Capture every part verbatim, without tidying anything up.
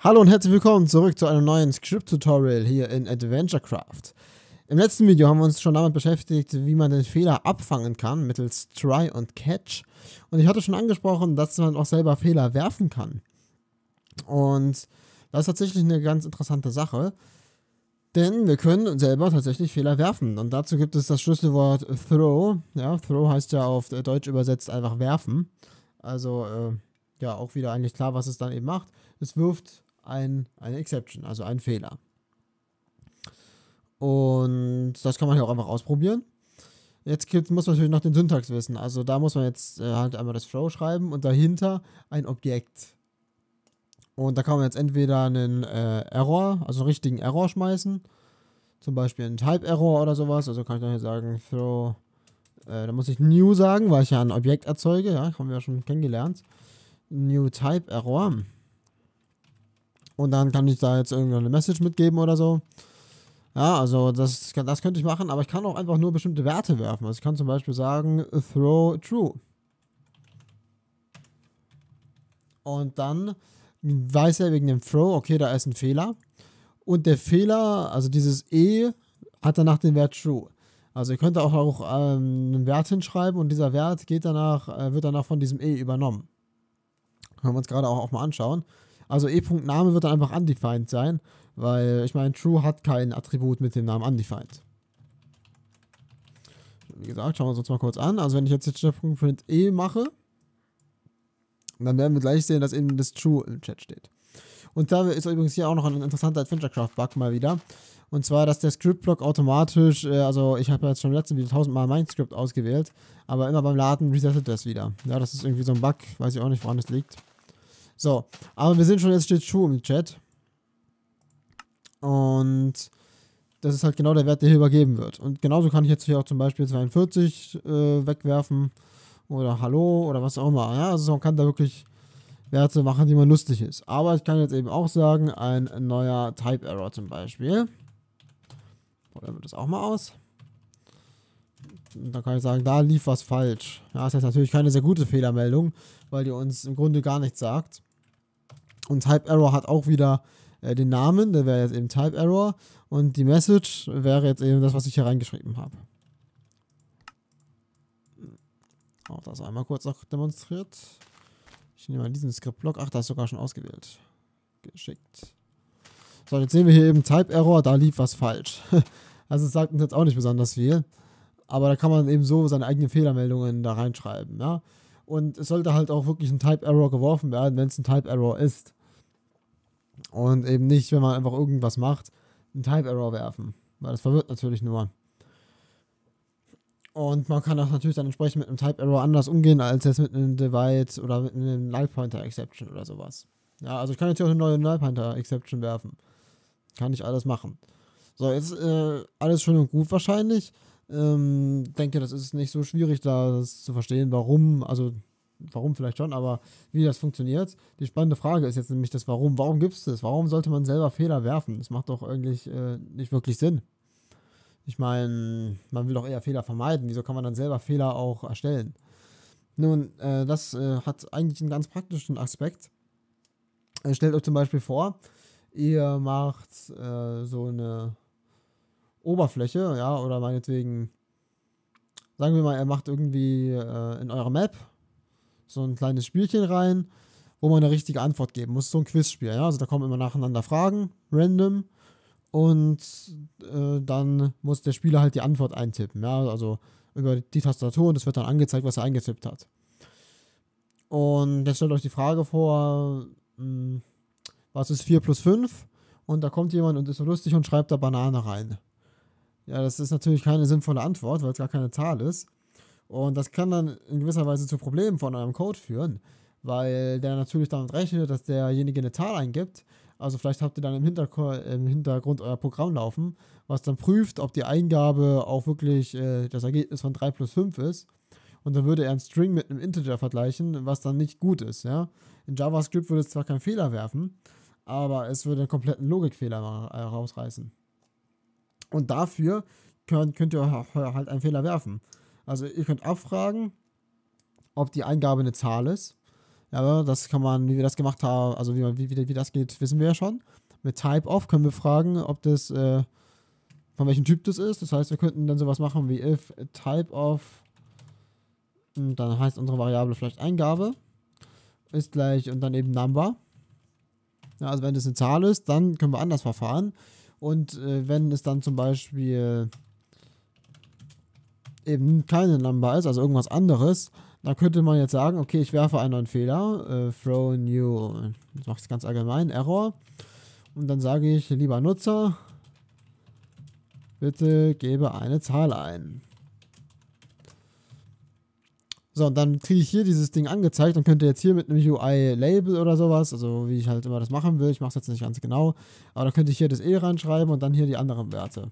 Hallo und herzlich willkommen zurück zu einem neuen Script-Tutorial hier in AdventureCraft. Im letzten Video haben wir uns schon damit beschäftigt, wie man den Fehler abfangen kann mittels Try und Catch. Und ich hatte schon angesprochen, dass man auch selber Fehler werfen kann. Und das ist tatsächlich eine ganz interessante Sache, denn wir können selber tatsächlich Fehler werfen. Und dazu gibt es das Schlüsselwort Throw. Ja, Throw heißt ja auf Deutsch übersetzt einfach werfen. Also äh, ja, auch wieder eigentlich klar, was es dann eben macht. Es wirft Ein, eine Exception, also ein Fehler. Und das kann man hier auch einfach ausprobieren. Jetzt gibt, muss man natürlich noch den Syntax wissen. Also da muss man jetzt äh, halt einmal das Throw schreiben und dahinter ein Objekt. Und da kann man jetzt entweder einen äh, Error, also einen richtigen Error schmeißen. Zum Beispiel einen Type Error oder sowas. Also kann ich dann hier sagen, Throw, äh, da muss ich New sagen, weil ich ja ein Objekt erzeuge. Ja, haben wir ja schon kennengelernt. New Type Error. Und dann kann ich da jetzt irgendeine Message mitgeben oder so. Ja, also das, das könnte ich machen, aber ich kann auch einfach nur bestimmte Werte werfen. Also ich kann zum Beispiel sagen, throw true. Und dann weiß er wegen dem throw, okay, da ist ein Fehler. Und der Fehler, also dieses E, hat danach den Wert true. Also ihr könnt auch, auch ähm, einen Wert hinschreiben und dieser Wert geht danach, äh, wird danach von diesem E übernommen. Können wir uns gerade auch, auch mal anschauen. Also e.name wird dann einfach undefined sein, weil ich meine, true hat kein Attribut mit dem Namen undefined. Wie gesagt, schauen wir uns das mal kurz an. Also wenn ich jetzt Chat.print e mache, dann werden wir gleich sehen, dass eben das true im Chat steht. Und da ist übrigens hier auch noch ein interessanter AdventureCraft-Bug mal wieder. Und zwar, dass der Script-Block automatisch, äh, also ich habe ja jetzt schon im letzten Video tausendmal mein Script ausgewählt, aber immer beim Laden resettet das wieder. Ja, das ist irgendwie so ein Bug, weiß ich auch nicht, woran es liegt. So, aber wir sehen schon, jetzt steht True im Chat. Und das ist halt genau der Wert, der hier übergeben wird. Und genauso kann ich jetzt hier auch zum Beispiel zweiundvierzig äh, wegwerfen. Oder Hallo oder was auch immer. Ja, also man kann da wirklich Werte machen, die man lustig ist. Aber ich kann jetzt eben auch sagen, ein neuer Type Error zum Beispiel. Probieren wir das auch mal aus. Und dann kann ich sagen, da lief was falsch. Ja, das ist jetzt natürlich keine sehr gute Fehlermeldung, weil die uns im Grunde gar nichts sagt. Und Type Error hat auch wieder äh, den Namen, der wäre jetzt eben Type Error. Und die Message wäre jetzt eben das, was ich hier reingeschrieben habe. Auch das einmal kurz noch demonstriert. Ich nehme mal diesen Script-Block. Ach, da ist sogar schon ausgewählt. Geschickt. So, jetzt sehen wir hier eben Type Error, da lief was falsch. Also es sagt uns jetzt auch nicht besonders viel. Aber da kann man eben so seine eigenen Fehlermeldungen da reinschreiben, ja. Und es sollte halt auch wirklich ein Type Error geworfen werden, wenn es ein Type Error ist. Und eben nicht, wenn man einfach irgendwas macht, einen Type Error werfen. Weil das verwirrt natürlich nur. Und man kann auch natürlich dann entsprechend mit einem Type Error anders umgehen, als jetzt mit einem Divide oder mit einem Null-Pointer-Exception oder sowas. Ja, also ich kann jetzt hier auch eine neue Null-Pointer-Exception werfen. Kann ich alles machen. So, jetzt äh, alles schön und gut wahrscheinlich. Ähm, denke, das ist nicht so schwierig, da das zu verstehen, warum, also warum vielleicht schon, aber wie das funktioniert. Die spannende Frage ist jetzt nämlich das Warum. Warum gibt es das? Warum sollte man selber Fehler werfen? Das macht doch eigentlich äh, nicht wirklich Sinn. Ich meine, man will doch eher Fehler vermeiden. Wieso kann man dann selber Fehler auch erstellen? Nun, äh, das äh, hat eigentlich einen ganz praktischen Aspekt. Äh, stellt euch zum Beispiel vor, ihr macht äh, so eine Oberfläche, ja, oder meinetwegen, sagen wir mal, er macht irgendwie äh, in eurer Map so ein kleines Spielchen rein, wo man eine richtige Antwort geben muss, so ein Quizspiel, ja, also da kommen immer nacheinander Fragen, random, und äh, dann muss der Spieler halt die Antwort eintippen, ja, also über die Tastatur, und das wird dann angezeigt, was er eingetippt hat. Und jetzt stellt euch die Frage vor, mh, was ist vier plus fünf? Und da kommt jemand und ist so lustig und schreibt da Banane rein. Ja, das ist natürlich keine sinnvolle Antwort, weil es gar keine Zahl ist. Und das kann dann in gewisser Weise zu Problemen von eurem Code führen, weil der natürlich damit rechnet, dass derjenige eine Zahl eingibt. Also vielleicht habt ihr dann im Hintergrund, im Hintergrund euer Programm laufen, was dann prüft, ob die Eingabe auch wirklich äh, das Ergebnis von drei plus fünf ist. Und dann würde er einen String mit einem Integer vergleichen, was dann nicht gut ist. Ja? In JavaScript würde es zwar keinen Fehler werfen, aber es würde einen kompletten Logikfehler rausreißen. Und dafür könnt, könnt ihr halt einen Fehler werfen. Also ihr könnt abfragen, ob die Eingabe eine Zahl ist. Ja, das kann man, wie wir das gemacht haben, also wie, man, wie, wie, wie das geht, wissen wir ja schon. Mit Type-Off können wir fragen, ob das, äh, von welchem Typ das ist. Das heißt, wir könnten dann sowas machen wie if Type-Off, dann heißt unsere Variable vielleicht Eingabe, ist gleich und dann eben Number. Ja, also wenn das eine Zahl ist, dann können wir anders verfahren. Und äh, wenn es dann zum Beispiel eben keine Number ist, also irgendwas anderes, dann könnte man jetzt sagen, okay, ich werfe einen neuen Fehler, äh, throw new, ich mache es ganz allgemein, Error. Und dann sage ich, lieber Nutzer, bitte gebe eine Zahl ein. So, und dann kriege ich hier dieses Ding angezeigt und könnte jetzt hier mit einem U I-Label oder sowas, also wie ich halt immer das machen will, ich mache es jetzt nicht ganz genau, aber da könnte ich hier das E reinschreiben und dann hier die anderen Werte.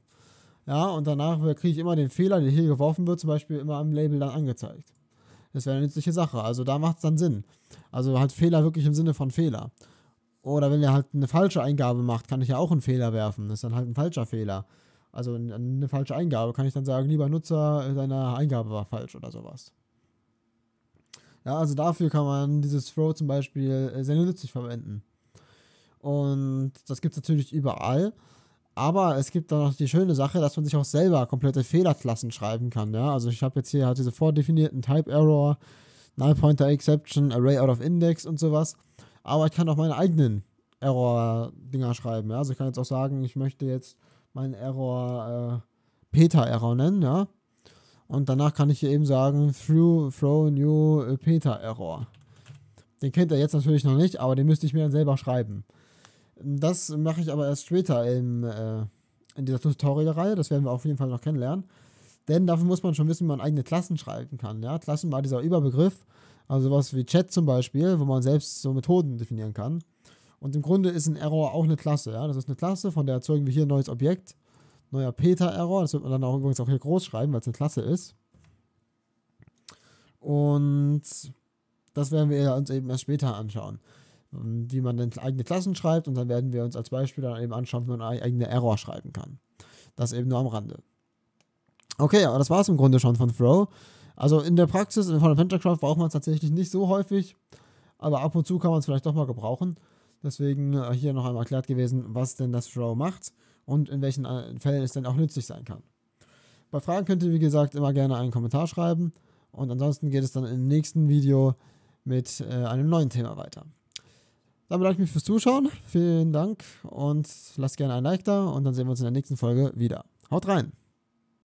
Ja, und danach kriege ich immer den Fehler, der hier geworfen wird, zum Beispiel immer am Label dann angezeigt. Das wäre eine nützliche Sache, also da macht es dann Sinn. Also halt Fehler wirklich im Sinne von Fehler. Oder wenn er halt eine falsche Eingabe macht, kann ich ja auch einen Fehler werfen, das ist dann halt ein falscher Fehler. Also eine falsche Eingabe, kann ich dann sagen, lieber Nutzer, deine Eingabe war falsch oder sowas. Ja, also dafür kann man dieses Throw zum Beispiel sehr nützlich verwenden. Und das gibt es natürlich überall. Aber es gibt dann noch die schöne Sache, dass man sich auch selber komplette Fehlerklassen schreiben kann. Ja? Also ich habe jetzt hier halt diese vordefinierten Type Error, Null-Pointer-Exception, Array out of Index und sowas. Aber ich kann auch meine eigenen Error-Dinger schreiben. Ja? Also ich kann jetzt auch sagen, ich möchte jetzt meinen Error äh, Peter Error nennen, ja. Und danach kann ich hier eben sagen, throw, throw new Peter Error. Den kennt er jetzt natürlich noch nicht, aber den müsste ich mir dann selber schreiben. Das mache ich aber erst später im, äh, in dieser Tutorial-Reihe. Das werden wir auf jeden Fall noch kennenlernen. Denn dafür muss man schon wissen, wie man eigene Klassen schreiben kann. Ja? Klassen war dieser Überbegriff, also sowas wie Chat zum Beispiel, wo man selbst so Methoden definieren kann. Und im Grunde ist ein Error auch eine Klasse. Ja? Das ist eine Klasse, von der erzeugen wir hier ein neues Objekt. Neuer Peter-Error, das wird man dann auch übrigens auch hier groß schreiben, weil es eine Klasse ist. Und das werden wir uns eben erst später anschauen, wie man dann eigene Klassen schreibt, und dann werden wir uns als Beispiel dann eben anschauen, wie man eine eigene Error schreiben kann. Das eben nur am Rande. Okay, aber das war es im Grunde schon von Throw. Also in der Praxis von AdventureCraft braucht man es tatsächlich nicht so häufig, aber ab und zu kann man es vielleicht doch mal gebrauchen. Deswegen hier noch einmal erklärt gewesen, was denn das Throw macht und in welchen Fällen es dann auch nützlich sein kann. Bei Fragen könnt ihr, wie gesagt, immer gerne einen Kommentar schreiben. Und ansonsten geht es dann im nächsten Video mit äh, einem neuen Thema weiter. Dann bedanke ich mich fürs Zuschauen. Vielen Dank und lasst gerne ein Like da. Und dann sehen wir uns in der nächsten Folge wieder. Haut rein!